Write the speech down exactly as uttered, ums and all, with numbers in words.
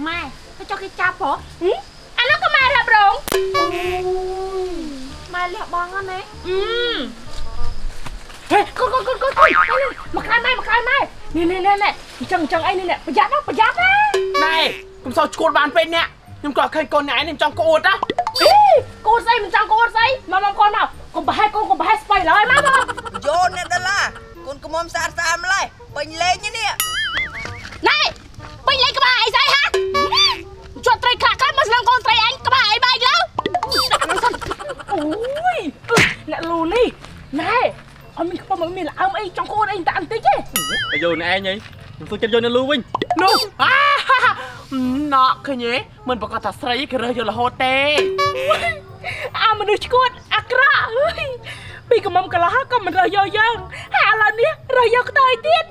ไม่เขาจะกินจับผมอันนั้นก็มาทับหลงมาเรียบบองกันไหมอืมเฮ้ยก้นก้นก้นก้นมาคลายไหมมาคลายไหมนี่นี่นี่นี่จังจังไอ้นี่เนี่ยประหยัดนะประหยัดนะนายผมสอนชวนบานเป็นเนี่ยนิมกอดเคยกอดนายนิมจังกอดนะกอดใส่นิมจังกอดใส่มาลองกอดเอากบไปให้กบกบไปให้สไปเลยมาบอกโยนเนี่ยนั่นล่ะกบกมอมสารสามเลยเป็นเละเนี่ยเนี่ยนายเป็นเละกบไอ้ใส่ฮะชวนไตรขากมาสลังกอดไตรไอ้กบไอ้ใบแล้วโอ้ยเนี่ยลูนี่นายเอามีเขาบอกมีละเอาไอ้จังกอดไอ้ต่างตีเจ้ไปโยนไอ้ไงผมจะโยนเนี่ยลูวิ่งลูนอกคือเนี้ยมันประกอบทัศรีคือเรืออยู่ละโฮเต้อามันดูชุดอักระปีกมัมกะละก็มันเรือเยอะๆหาอะไรเนี่ยเรือเยอะก็ตายเตี้ย